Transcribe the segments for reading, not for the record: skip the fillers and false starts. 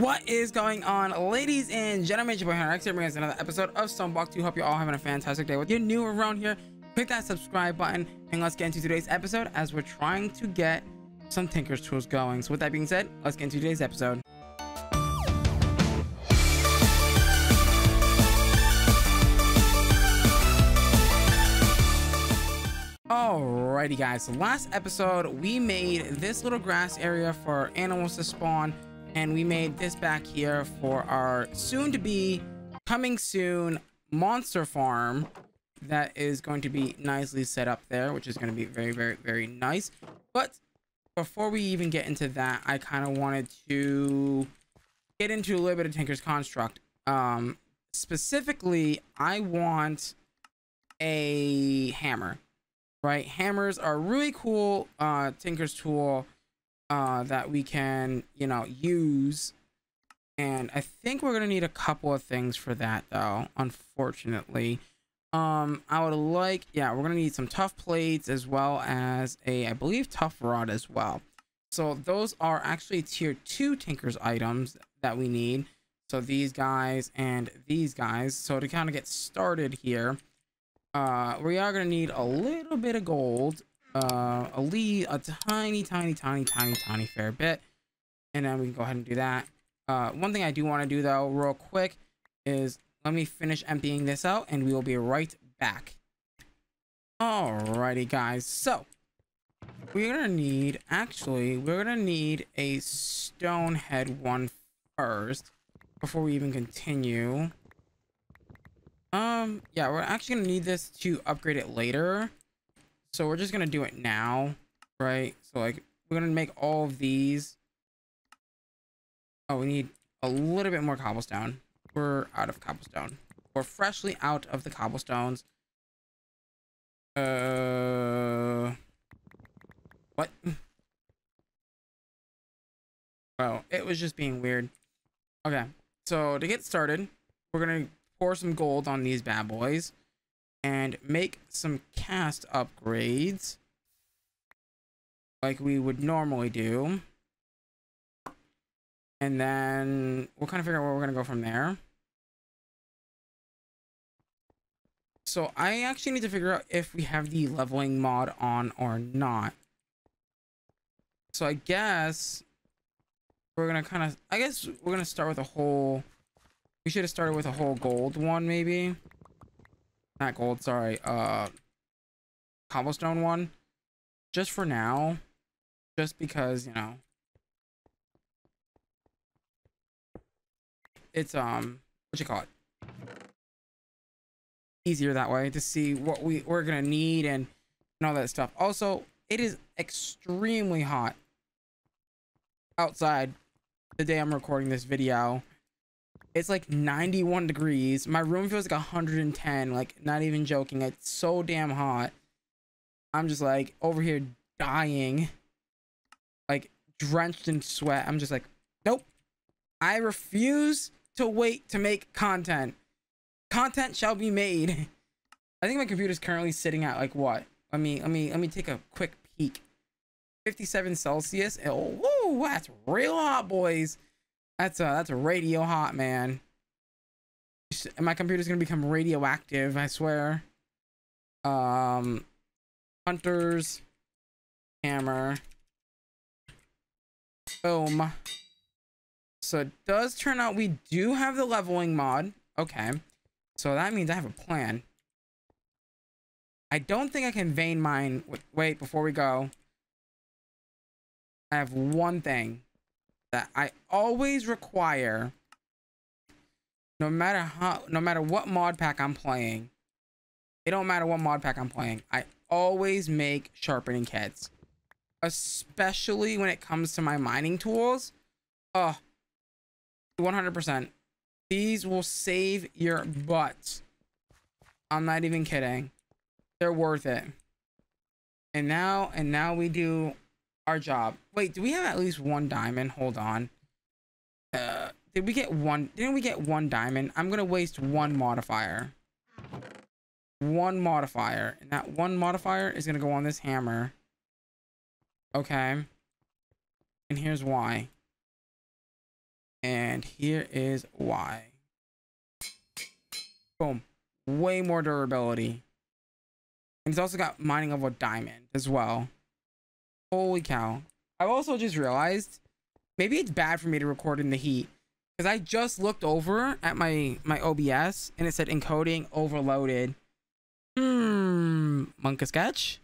What is going on, ladies and gentlemen? It's your boy Hunter X here, bringing us another episode of Stoneblock. To hope you're all having a fantastic day. If you're new around here, click that subscribe button and let's get into today's episode as we're trying to get some Tinker's Tools going. So with that being said, let's get into today's episode. Alrighty guys, so last episode we made this little grass area for animals to spawn, and we made this back here for our soon to be coming soon monster farm that is going to be nicely set up there, which is going to be very, very, very nice. But before we even get into that, I kind of wanted to get into a little bit of Tinker's Construct. Specifically, I want a hammer, right? Hammers are really cool Tinker's tool that we can, you know, use, and I think we're gonna need a couple of things for that though, unfortunately. I would like, yeah, we're gonna need some tough plates as well as a, I believe, tough rod as well. So those are actually tier 2 Tinker's items that we need, so these guys and these guys. So to kind of get started here, we are gonna need a little bit of gold, a tiny fair bit, and then we can go ahead and do that. One thing I do want to do though real quick is let me finish emptying this out and we will be right back. Alrighty guys, so we're gonna need, actually we're gonna need a stone head one first before we even continue. Yeah, we're actually gonna need this to upgrade it later, so we're just gonna do it now, right? So like, we're gonna make all of these. Oh, we need a little bit more cobblestone. We're out of cobblestone. We're freshly out of the cobblestones. What? Well, it was just being weird. Okay, so to get started, we're gonna pour some gold on these bad boys and make some cast upgrades like we would normally do, and then we'll kind of figure out where we're gonna go from there. So I actually need to figure out if we have the leveling mod on or not, so I guess we're gonna kind of, I guess we're gonna start with a whole, we should have started with a whole gold one, maybe. Not gold, sorry, cobblestone one, just for now, just because, you know, it's what you call it, easier that way to see what we're gonna need and all that stuff. Also, it is extremely hot outside the day I'm recording this video. It's like 91 degrees. My room feels like 110, like, not even joking. It's so damn hot. I'm just like over here dying, like drenched in sweat. I'm just like, nope. I refuse to wait to make content. Content shall be made. I think my computer's currently sitting at like what? Let me take a quick peek. 57 Celsius. Oh, woo, that's real hot, boys. That's a radio hot, man. My computer's gonna become radioactive, I swear. Hunter's hammer. Boom. So it does turn out we do have the leveling mod. Okay, so that means I have a plan. I don't think I can vein mine. Wait, before we go, I have one thing that I always require, no matter what mod pack I'm playing. It don't matter what mod pack I'm playing, I always make sharpening kits, especially when it comes to my mining tools. 100%, these will save your butt. I'm not even kidding, they're worth it. And now we do our job. Wait, do we have at least one diamond? Hold on. Did we get one? Didn't we get one diamond? I'm gonna waste one modifier. One modifier, and that one modifier is gonna go on this hammer. Okay. And here's why. And and here is why. Boom. Way more durability. And it's also got mining of a diamond as well. Holy cow. I've also just realized maybe it's bad for me to record in the heat, because I just looked over at my OBS and it said encoding overloaded. Monka sketch.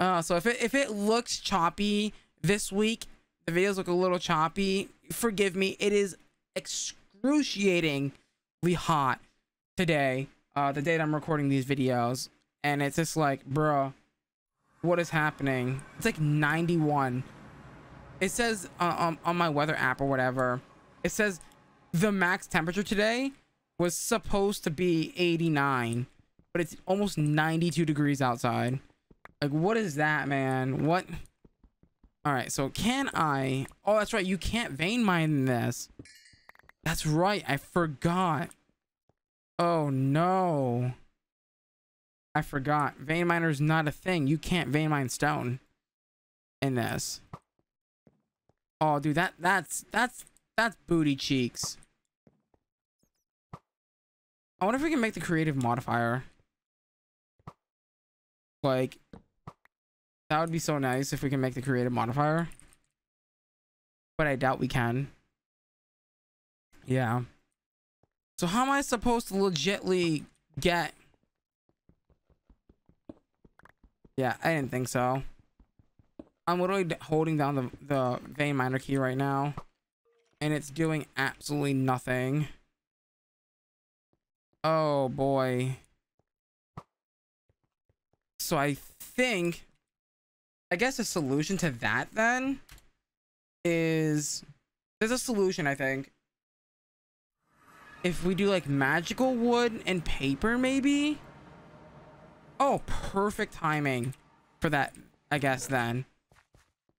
So if it looks choppy this week, the videos look a little choppy, forgive me. It is excruciatingly hot today, the date I'm recording these videos, and it's just like, bro, what is happening? It's like 91. It says on my weather app or whatever, it says the max temperature today was supposed to be 89, but it's almost 92 degrees outside. Like, what is that, man? What? All right, so can I? Oh, that's right. You can't vein mine this. That's right. I forgot. Oh, no. I forgot. Vein miner is not a thing. You can't vein mine stone in this. Oh, dude, that's booty cheeks. I wonder if we can make the creative modifier. Like, that would be so nice if we can make the creative modifier. But I doubt we can. Yeah. So how am I supposed to legitly get... Yeah, I didn't think so. I'm literally holding down the vein miner key right now, and it's doing absolutely nothing. Oh boy. So I guess the solution to that then is, there's a solution, I think. If we do like magical wood and paper, maybe. Oh, perfect timing for that, I guess then.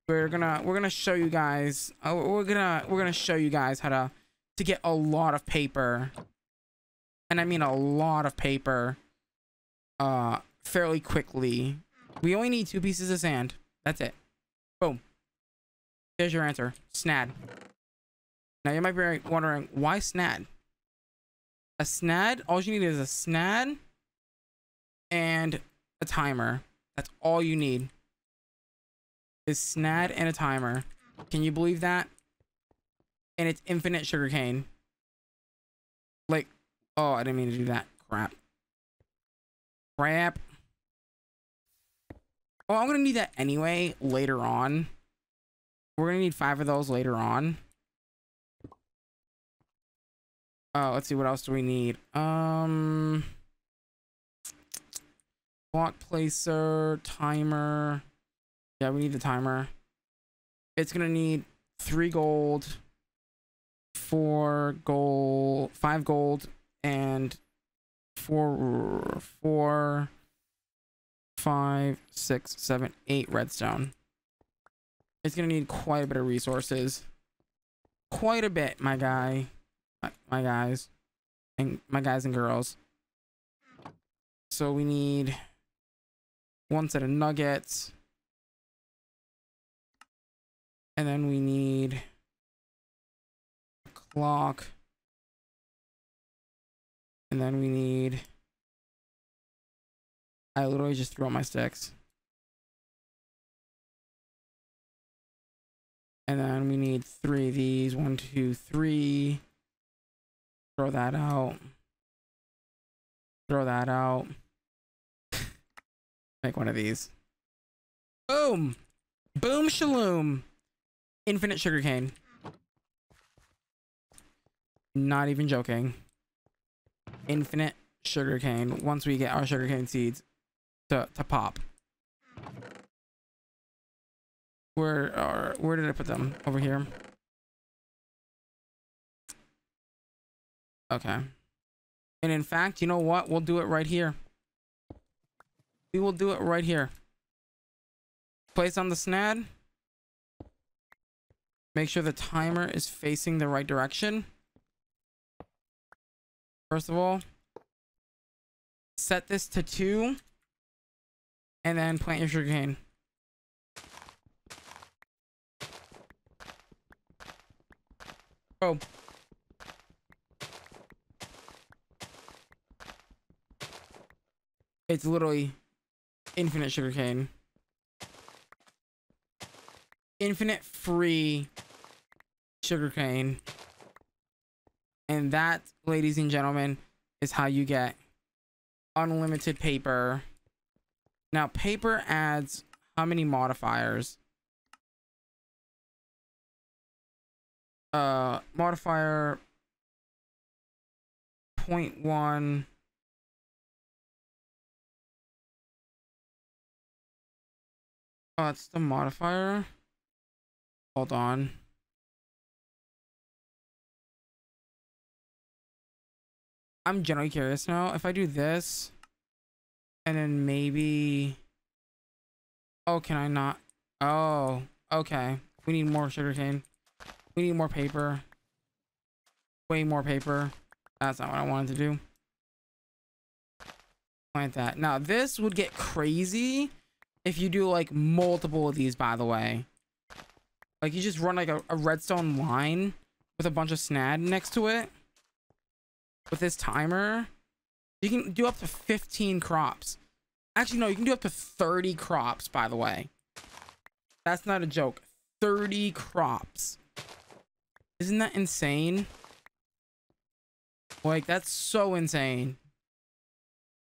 We're gonna show you guys. We're gonna show you guys how to get a lot of paper, and I mean a lot of paper, fairly quickly. We only need 2 pieces of sand. That's it. Boom. There's your answer. Snad. Now you might be wondering, why snad? A snad. All you need is a snad and a timer. That's all you need. Is snad and a timer. Can you believe that? And it's infinite sugarcane. Like, oh, I didn't mean to do that. Crap. Oh, I'm gonna need that anyway later on. We're gonna need 5 of those later on. Oh, let's see, what else do we need? Block placer, timer. Yeah, we need the timer. It's gonna need 3 gold, 4 gold, 5 gold, and 4, 4, 5, 6, 7, 8 redstone. It's gonna need quite a bit of resources. Quite a bit, my guy. My guys. And my guys and girls. So we need 1 set of nuggets, and then we need a clock, and then we need... I literally just threw out my sticks. And then we need 3 of these. 1, 2, 3. Throw that out. Throw that out. Make 1 of these. Boom! Boom shaloom! Infinite sugarcane. Not even joking. Infinite sugarcane. Once we get our sugarcane seeds to pop. Where did I put them? Over here. Okay. And in fact, you know what? We'll do it right here. We will do it right here. Place on the snad. Make sure the timer is facing the right direction. First of all, set this to 2, and then plant your sugarcane. Boom. It's literally infinite sugarcane. Infinite free sugarcane. And that, ladies and gentlemen, is how you get unlimited paper. Now, paper adds how many modifiers? Modifier 0.1. Oh, it's the modifier. Hold on. I'm generally curious now. If I do this, and then maybe... Oh, can I not? Oh, okay. We need more sugarcane. We need more paper. Way more paper. That's not what I wanted to do. Plant that. Now, this would get crazy if you do, like, multiple of these, by the way. Like, you just run, like, a redstone line with a bunch of snad next to it. With this timer, you can do up to 15 crops. Actually, no, you can do up to 30 crops, by the way. That's not a joke. 30 crops. Isn't that insane? Like, that's so insane.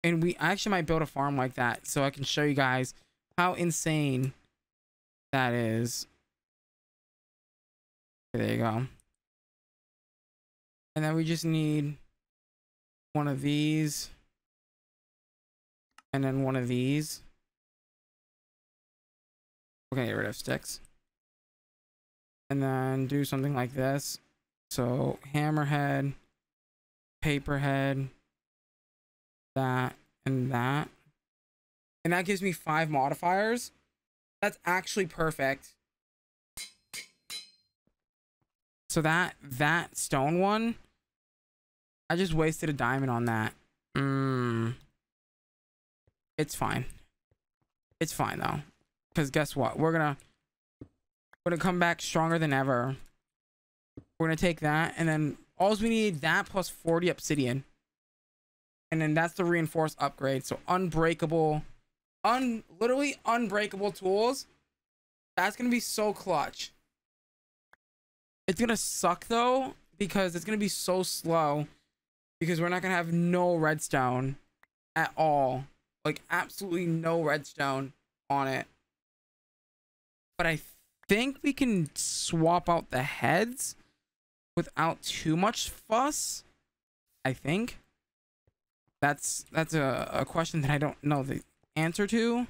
And we actually might build a farm like that so I can show you guys how insane that is. Okay, there you go. And then we just need... one of these, and then one of these. We're gonna get rid of sticks, and then do something like this. So hammerhead, paperhead, that, and that. And that gives me 5 modifiers. That's actually perfect. So that stone one, I just wasted a diamond on that. It's fine. It's fine, though. Because guess what? We're gonna come back stronger than ever. We're gonna take that, and then all we need that plus 40 obsidian. And then that's the reinforced upgrade. So unbreakable, literally unbreakable tools. That's gonna be so clutch. It's gonna suck, though, because it's gonna be so slow. Because we're not going to have no redstone at all. Like, absolutely no redstone on it. But I think we can swap out the heads without too much fuss. I think. That's a question that I don't know the answer to.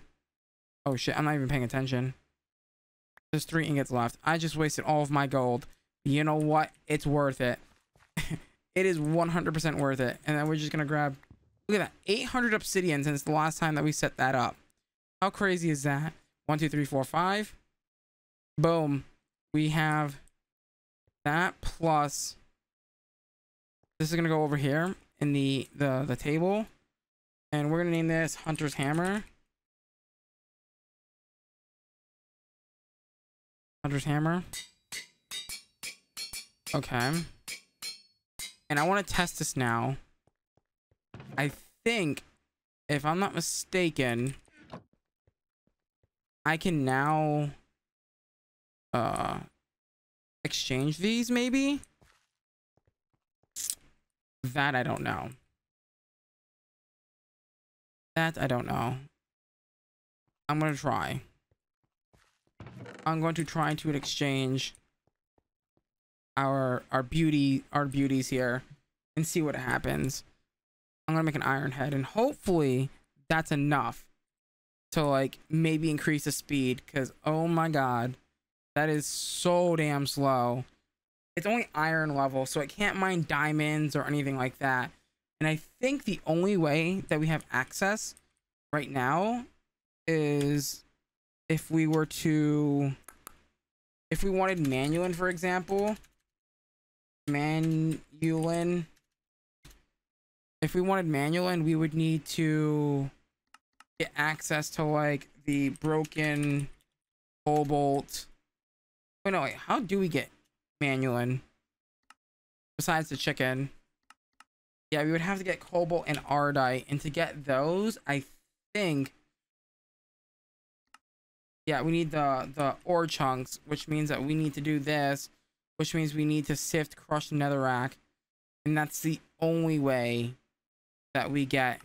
Oh, shit. I'm not even paying attention. There's 3 ingots left. I just wasted all of my gold. You know what? It's worth it. It is 100% worth it. And then we're just going to grab... Look at that. 800 obsidian since the last time that we set that up. How crazy is that? 1, 2, 3, 4, 5. Boom. We have that plus... This is going to go over here in the table. And we're going to name this Hunter's Hammer. Hunter's Hammer. Okay. And I want to test this now. I think, if I'm not mistaken, I can now exchange these, maybe? That I don't know. That I don't know. I'm going to try. I'm going to try to exchange our beauties here and see what happens. I'm gonna make an iron head, and hopefully that's enough to, like, maybe increase the speed, because oh my god, that is so damn slow. It's only iron level, so it can't mine diamonds or anything like that. And I think the only way that we have access right now is if we were to, if we wanted Manyullyn, for example. Manyullyn. If we wanted Manyullyn, we would need to get access to, like, the broken cobalt. Wait, no, wait. How do we get Manyullyn? Besides the chicken. Yeah, we would have to get cobalt and ardite, and to get those, I think, yeah, we need the ore chunks, which means that we need to do this, which means we need to sift, crush netherrack, and that's the only way that we get,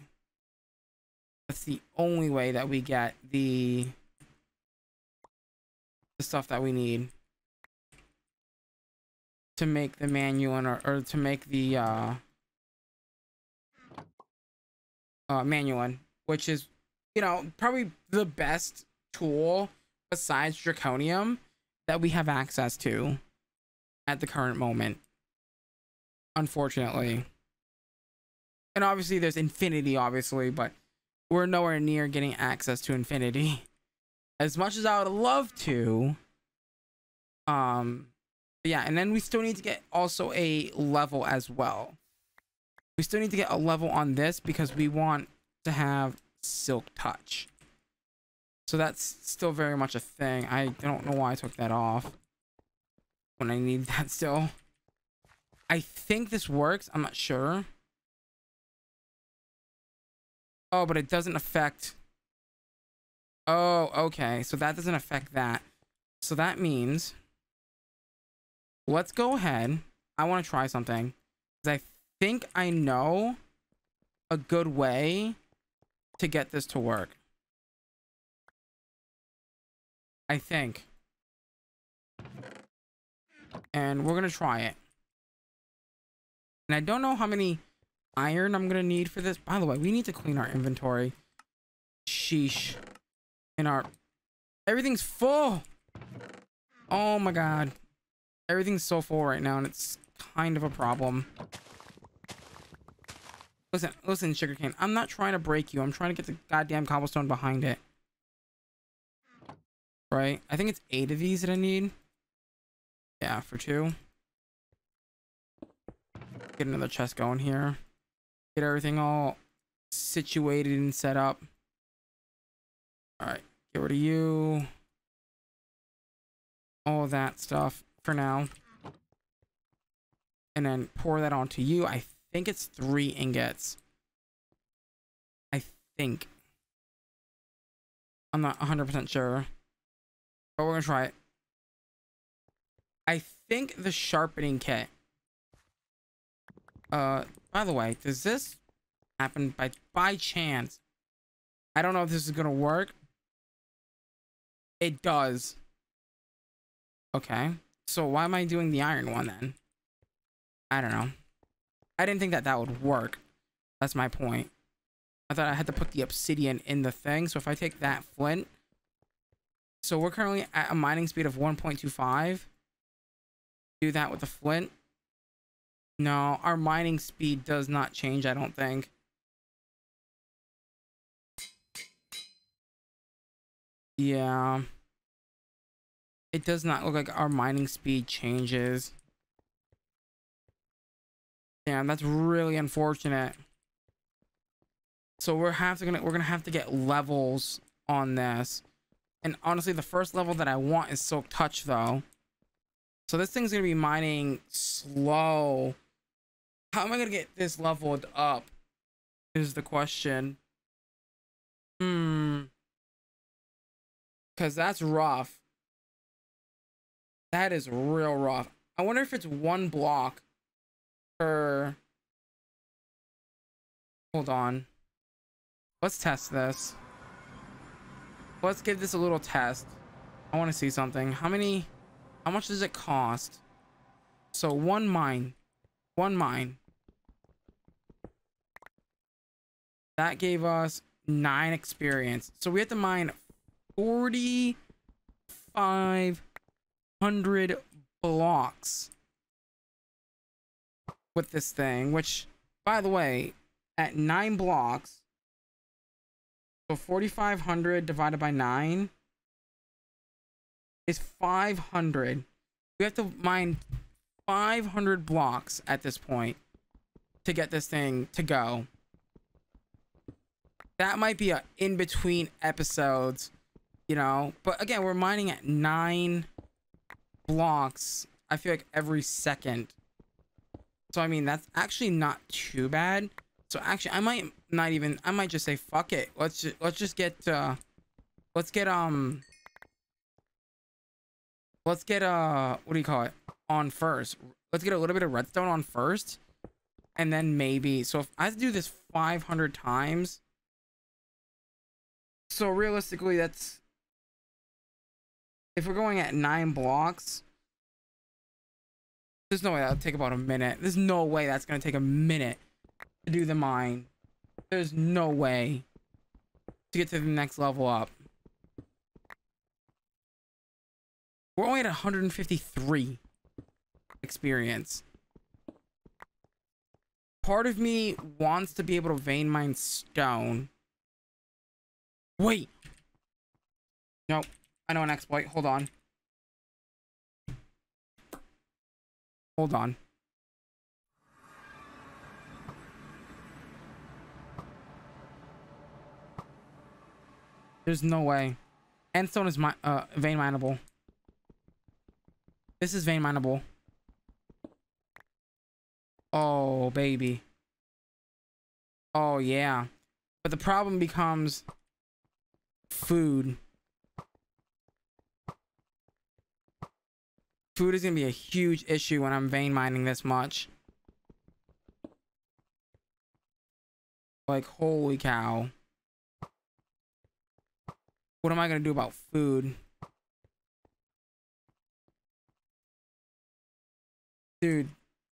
that's the only way that we get the stuff that we need to make the Manyullyn, or to make the Manyullyn, which is, you know, probably the best tool besides Draconium that we have access to at the current moment, unfortunately. And obviously there's infinity, obviously, but we're nowhere near getting access to infinity as much as I would love to. Yeah, and then we still need to get also a level as well. We still need to get a level on this because we want to have silk touch. So that's still very much a thing. I don't know why I took that off when I need that still. I think this works. I'm not sure. Oh, but it doesn't affect. Oh, okay. So that doesn't affect that. So that means, let's go ahead. I want to try something, because I think I know a good way to get this to work. I think. And we're going to try it. And I don't know how many iron I'm going to need for this. By the way, we need to clean our inventory. Sheesh. And our... everything's full. Oh my god. Everything's so full right now, and it's kind of a problem. Listen, listen, sugarcane. I'm not trying to break you. I'm trying to get the goddamn cobblestone behind it. Right? I think it's 8 of these that I need. Yeah, for 2. Get another chest going here. Get everything all situated and set up. Alright, get rid of you. All that stuff for now. And then pour that onto you. I think it's 3 ingots. I think. I'm not 100% sure. But we're going to try it. I think the sharpening kit. By the way, does this happen by chance? I don't know if this is going to work. It does. Okay. So why am I doing the iron one then? I don't know. I didn't think that that would work. That's my point. I thought I had to put the obsidian in the thing. So if I take that flint. So we're currently at a mining speed of 1.25. Do that with the flint. No, our mining speed does not change, I don't think. Yeah. It does not look like our mining speed changes. Damn, that's really unfortunate. So we're gonna have to get levels on this. And honestly, the first level that I want is silk touch though. So this thing's gonna be mining slow. How am I gonna get this leveled up is the question. Because that's rough. That is real rough. I wonder if it's 1 block per. Hold on. Let's test this. Let's give this a little test. I want to see something. How much does it cost? So 1 mine. 1 mine. That gave us 9 experience. So we have to mine 4,500 blocks with this thing, which, by the way, at 9 blocks. So 4,500 divided by 9 is 500. We have to mine 500 blocks at this point to get this thing to go. That might be a in-between episodes, you know. But again, we're mining at 9 blocks. I feel like every second. So I mean, that's actually not too bad. So actually, I might just say fuck it. Let's get what do you call it, on first. Let's get a little bit of redstone on first, and then maybe. So if I do this 500 times, so realistically, that's, if we're going at 9 blocks, there's no way that'll take about a minute. There's no way that's gonna take a minute to do the mine. There's no way to get to the next level up. We're only at 153 experience. Part of me wants to be able to vein mine stone. Wait. Nope. I know an exploit. Hold on. Hold on. There's no way. Endstone is vein mineable. This is vein mineable. Oh, baby. Oh, yeah. But the problem becomes food. Food is going to be a huge issue when I'm vein mining this much. Like, holy cow. What am I going to do about food? Dude,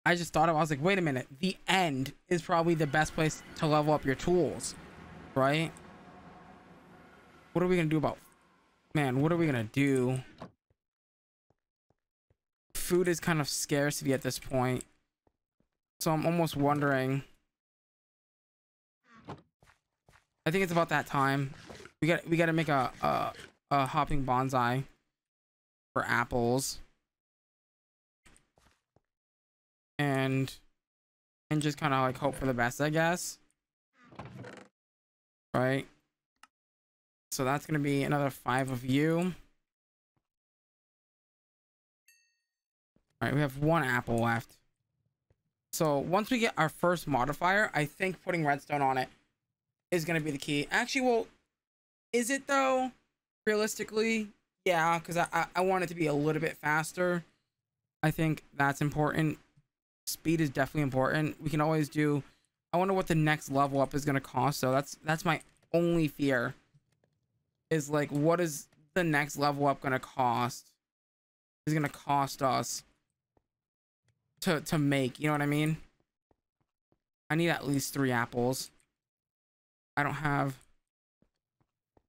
I just thought of it. I was like, wait a minute. The end is probably the best place to level up your tools, right? What are we going to do about... Man, what are we going to do? Food is kind of scarcity at this point. So I'm almost wondering. I think it's about that time. We got to make a hopping bonsai for apples. And just kind of like hope for the best, I guess. Right? So that's going to be another 5 of you. All right, we have 1 apple left. So once we get our first modifier, I think putting redstone on it is going to be the key. Actually, well, is it though? Realistically, yeah, because I want it to be a little bit faster. I think that's important. Speed is definitely important. We can always do. I wonder what the next level up is going to cost. So that's my only fear, is like, what is the next level up going to cost? Is going to cost us to make, you know what I mean? I need at least 3 apples. I don't have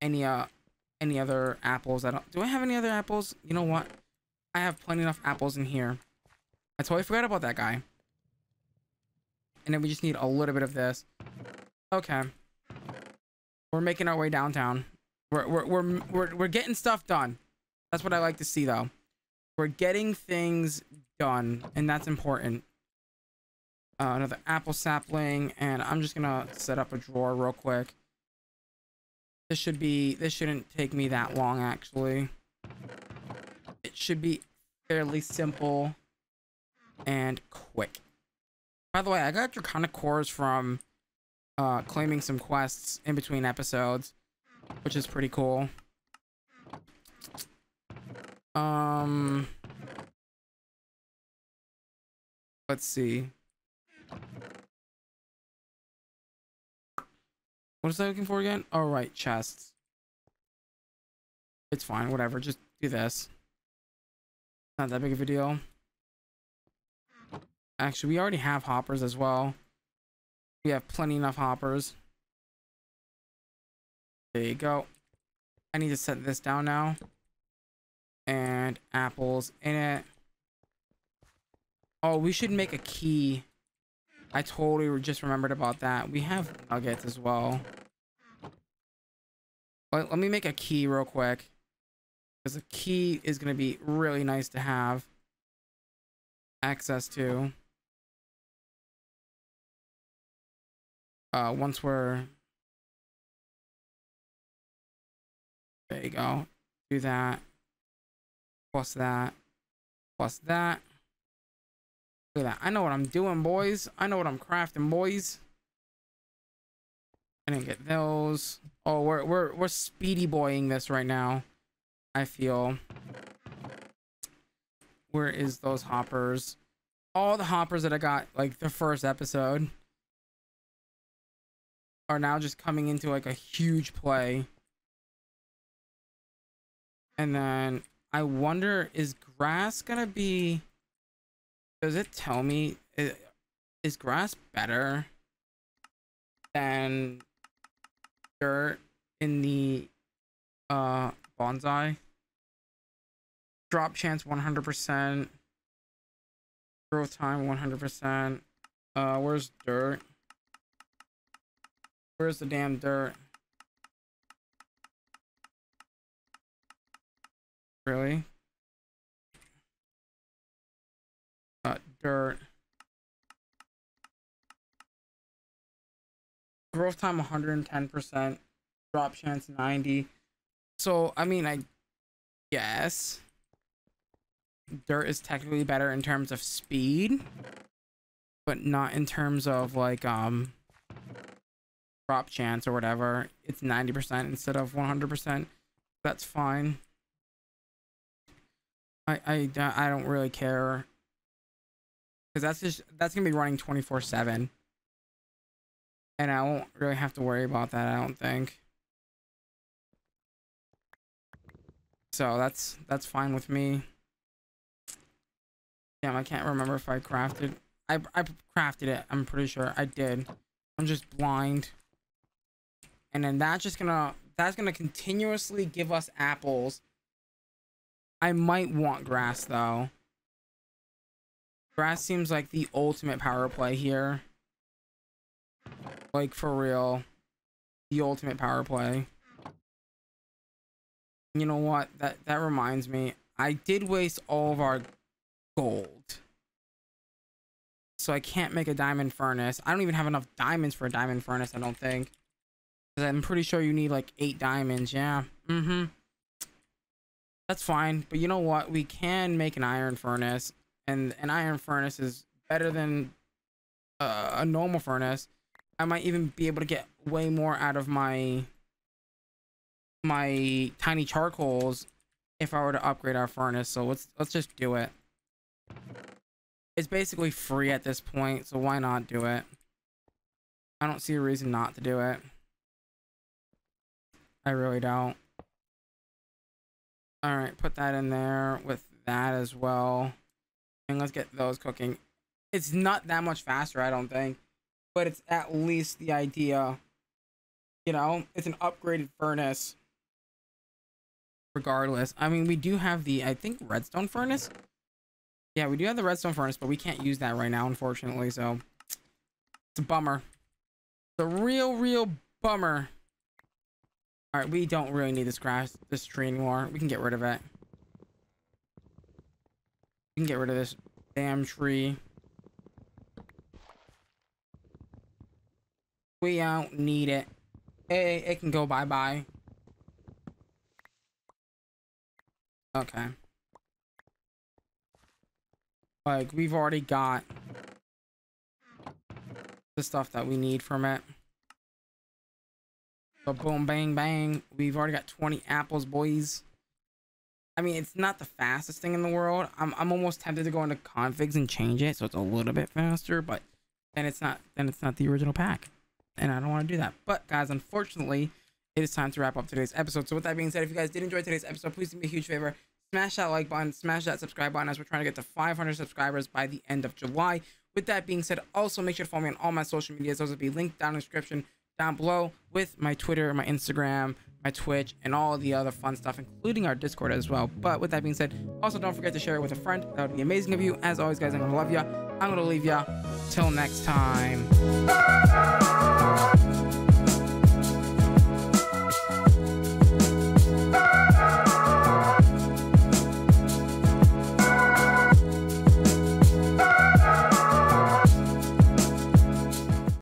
any other apples. Do I have any other apples? You know what? I have plenty enough apples in here. I totally forgot about that guy. And then we just need a little bit of this. Okay. We're making our way downtown. We're getting stuff done. That's what I like to see though. We're getting things done, and that's important. Another apple sapling, and I'm just gonna set up a drawer real quick. This shouldn't take me that long, actually. It should be fairly simple and quick. By the way, I got draconic cores from claiming some quests in between episodes, which is pretty cool. Let's see. What is I looking for again? All right, chests. It's fine, whatever. Just do this. Not that big of a deal. Actually, we already have hoppers as well. We have plenty enough hoppers. There you go. I need to set this down now. And apples in it. Oh, we should make a key. I totally just remembered about that. We have nuggets as well. But let me make a key real quick, because a key is going to be really nice to have access to once we're... There you go. Do that. Plus that. Plus that. Look at that. I know what I'm doing, boys. I know what I'm crafting, boys. I didn't get those. Oh, we're speedy boying this right now, I feel. Where is those hoppers? All the hoppers that I got like the first episode are now just coming into like a huge play. And then I wonder, is grass gonna be, does it tell me, is grass better than dirt in the bonsai? Drop chance 100%, growth time 100%. Where's dirt? Where's the damn dirt? Really? Dirt. Growth time 110%. Drop chance 90. So, I mean, I guess dirt is technically better in terms of speed, but not in terms of like, drop chance or whatever. It's 90% instead of 100%. That's fine. I don't really care, because that's gonna be running 24/7, and I won't really have to worry about that, I don't think. So that's fine with me. Damn, I can't remember if I crafted. I crafted it. I'm pretty sure I did. I'm just blind. And then that's gonna continuously give us apples. I might want grass, though. Grass seems like the ultimate power play here. Like, for real. The ultimate power play. You know what? That reminds me. I did waste all of our gold. So I can't make a diamond furnace. I don't even have enough diamonds for a diamond furnace, I don't think. Because I'm pretty sure you need, like, 8 diamonds. Yeah. Mm-hmm. That's fine, but you know what? We can make an iron furnace, and an iron furnace is better than a normal furnace. I might even be able to get way more out of my tiny charcoals if I were to upgrade our furnace. So let's just do it. It's basically free at this point, so why not do it? I don't see a reason not to do it. I really don't. All right, put that in there with that as well. And let's get those cooking. It's not that much faster, I don't think, but it's at least the idea. You know, it's an upgraded furnace. Regardless, I mean, we do have the, I think, redstone furnace. Yeah, we do have the redstone furnace, but we can't use that right now, unfortunately. So it's a bummer. It's a real bummer. All right, we don't really need this tree anymore. We can get rid of it. We can get rid of this damn tree. We don't need it. It can go bye-bye. Okay. Like, we've already got the stuff that we need from it. So boom, bang, bang. We've already got 20 apples, boys. I mean, it's not the fastest thing in the world. I'm almost tempted to go into configs and change it so it's a little bit faster, but then it's not the original pack. And I don't want to do that. But guys, unfortunately, it is time to wrap up today's episode. So with that being said, if you guys did enjoy today's episode, please do me a huge favor. Smash that like button, smash that subscribe button, as we're trying to get to 500 subscribers by the end of July. With that being said, also make sure to follow me on all my social medias. Those will be linked down in the description down below, with my Twitter, my Instagram, my Twitch, and all the other fun stuff, including our Discord as well. But with that being said, also don't forget to share it with a friend. That would be amazing of you. As always, guys, I'm gonna love ya. I'm gonna leave ya. Till next time.